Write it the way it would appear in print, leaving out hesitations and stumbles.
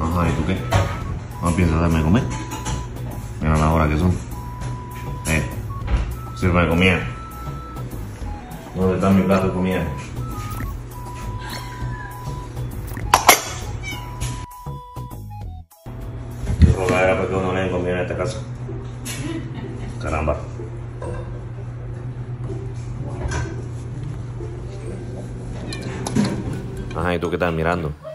Ajá, ¿y tú qué? ¿No piensas darme de comer? Mira la hora que son. Sirve de comida. ¿Dónde está mi plato de comida? Qué rogadera, porque uno no le comida en esta casa. Caramba. Ajá, ¿y tú qué estás mirando?